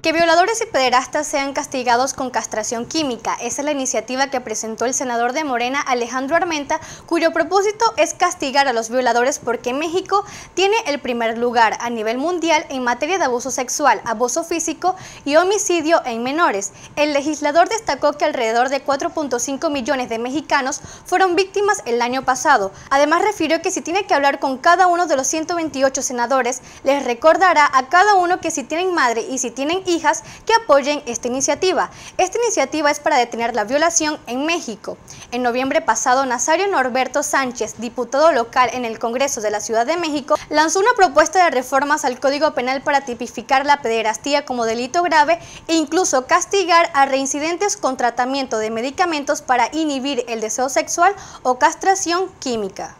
Que violadores y pederastas sean castigados con castración química. Esa es la iniciativa que presentó el senador de Morena, Alejandro Armenta, cuyo propósito es castigar a los violadores porque México tiene el primer lugar a nivel mundial en materia de abuso sexual, abuso físico y homicidio en menores. El legislador destacó que alrededor de 4.5 millones de mexicanos fueron víctimas el año pasado. Además, refirió que si tiene que hablar con cada uno de los 128 senadores, les recordará a cada uno que si tienen madre y si tienen hijos, que apoyen esta iniciativa. Esta iniciativa es para detener la violación en México. En noviembre pasado, Nazario Norberto Sánchez, diputado local en el Congreso de la Ciudad de México, lanzó una propuesta de reformas al Código Penal para tipificar la pederastía como delito grave e incluso castigar a reincidentes con tratamiento de medicamentos para inhibir el deseo sexual o castración química.